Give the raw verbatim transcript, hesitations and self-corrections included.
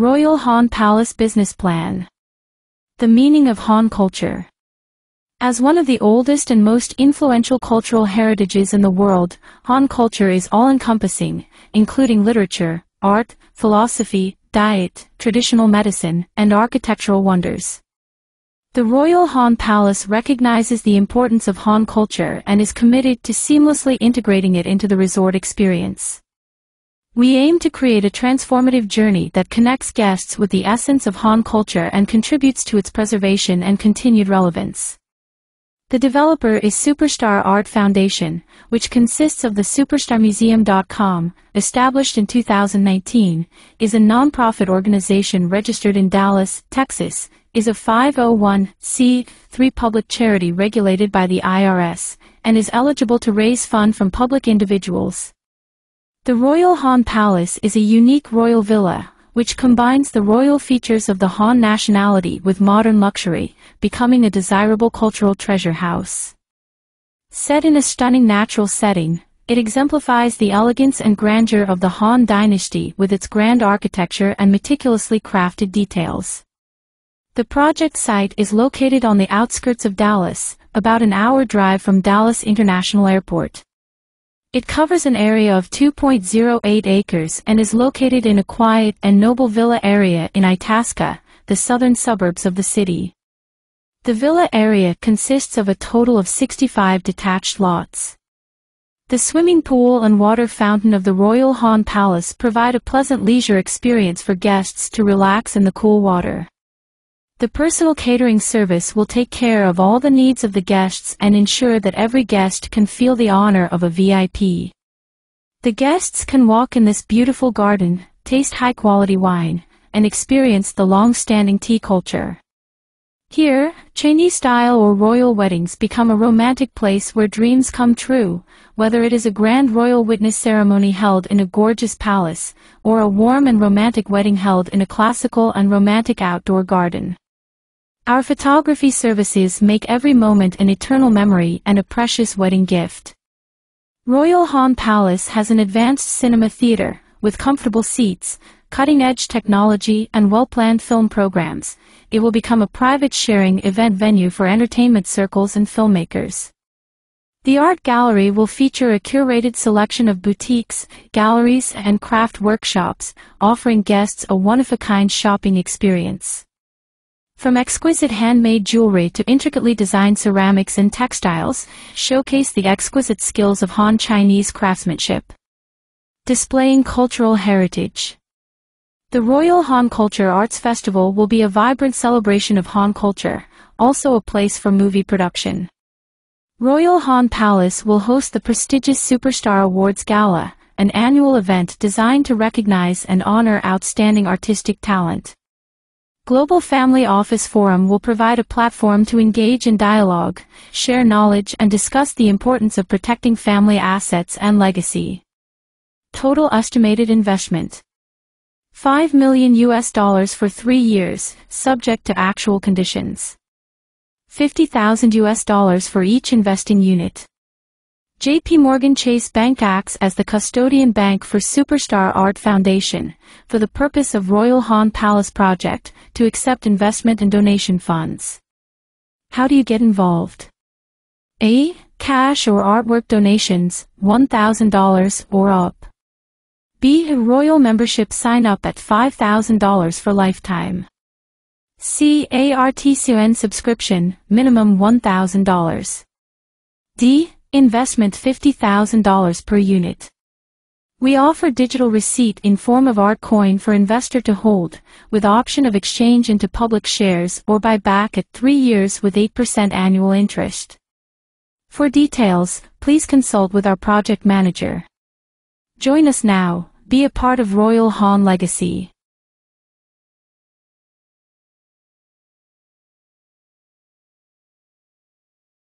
Royal Han Palace Business Plan. The meaning of Han culture. As one of the oldest and most influential cultural heritages in the world, Han culture is all-encompassing, including literature, art, philosophy, diet, traditional medicine, and architectural wonders. The Royal Han Palace recognizes the importance of Han culture and is committed to seamlessly integrating it into the resort experience. We aim to create a transformative journey that connects guests with the essence of Han culture and contributes to its preservation and continued relevance. The developer is Superstar Art Foundation, which consists of the Superstar Museum dot com, established in two thousand nineteen, is a nonprofit organization registered in Dallas, Texas, is a five oh one c three public charity regulated by the I R S, and is eligible to raise funds from public individuals. The Royal Han Palace is a unique royal villa, which combines the royal features of the Han nationality with modern luxury, becoming a desirable cultural treasure house. Set in a stunning natural setting, it exemplifies the elegance and grandeur of the Han dynasty with its grand architecture and meticulously crafted details. The project site is located on the outskirts of Dallas, about an hour drive from Dallas International Airport. It covers an area of two point oh eight acres and is located in a quiet and noble villa area in Itasca, the southern suburbs of the city. The villa area consists of a total of sixty-five detached lots. The swimming pool and water fountain of the Royal Han Palace provide a pleasant leisure experience for guests to relax in the cool water. The personal catering service will take care of all the needs of the guests and ensure that every guest can feel the honor of a V I P. The guests can walk in this beautiful garden, taste high-quality wine, and experience the long-standing tea culture. Here, Chinese-style or royal weddings become a romantic place where dreams come true, whether it is a grand royal witness ceremony held in a gorgeous palace, or a warm and romantic wedding held in a classical and romantic outdoor garden. Our photography services make every moment an eternal memory and a precious wedding gift. Royal Han Palace has an advanced cinema theater, with comfortable seats, cutting-edge technology and well-planned film programs. It will become a private sharing event venue for entertainment circles and filmmakers. The art gallery will feature a curated selection of boutiques, galleries and craft workshops, offering guests a one-of-a-kind shopping experience. From exquisite handmade jewelry to intricately designed ceramics and textiles, showcase the exquisite skills of Han Chinese craftsmanship. Displaying cultural heritage. The Royal Han Culture Arts Festival will be a vibrant celebration of Han culture, also a place for movie production. Royal Han Palace will host the prestigious Superstar Awards Gala, an annual event designed to recognize and honor outstanding artistic talent. Global Family Office Forum will provide a platform to engage in dialogue, share knowledge and discuss the importance of protecting family assets and legacy. Total estimated investment. five million U S dollars for three years, subject to actual conditions. fifty thousand U S dollars for each investing unit. J P. Morgan Chase Bank acts as the custodian bank for Superstar Art Foundation, for the purpose of Royal Han Palace Project, to accept investment and donation funds. How do you get involved? A. Cash or artwork donations, one thousand dollars or up. B. Royal membership sign up at five thousand dollars for lifetime. C. A R T C U N subscription, minimum one thousand dollars. D. Investment fifty thousand dollars per unit. We offer digital receipt in form of ARTCUN for investor to hold, with option of exchange into public shares or buyback at three years with eight percent annual interest. For details, please consult with our project manager. Join us now, be a part of Royal Han Legacy.